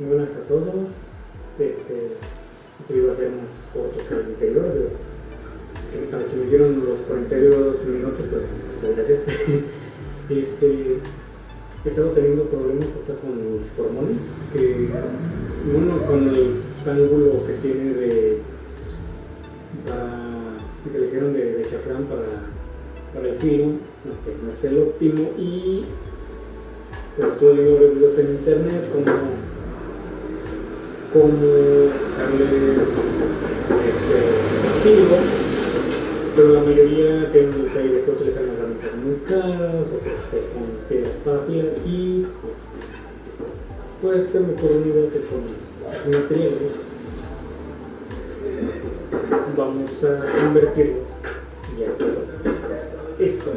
Muy buenas a todos. Este iba a ser unas fotos para el interior, pero para que me dieron los 42 minutos, pues muchas gracias. He estado teniendo problemas hasta con mis pulmones, que uno con el ángulo que tiene que le hicieron de chafrán para el fino, okay, no es el óptimo, y pues estuve viendo videos en internet como sacarle filo, pero la mayoría tienen un detalle de que utilizan herramientas muy caras o con piezas para filar, y pues se me ocurrió un bote con materiales. Vamos a invertirlos y hacer esto.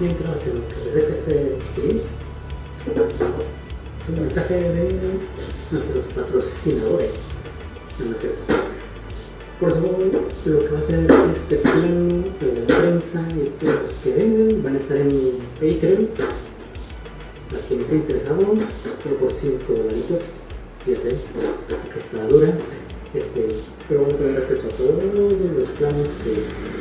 Bien, ¿qué más? ¿Desde que este clip? Un mensaje de nuestros patrocinadores. No, no es cierto. Por supuesto, lo que va a hacer este plan de la prensa y los que vengan van a estar en Patreon. A quien esté interesado, por 5 dólares. Ya sé, que está dura. Pero van a tener acceso a todos los planes que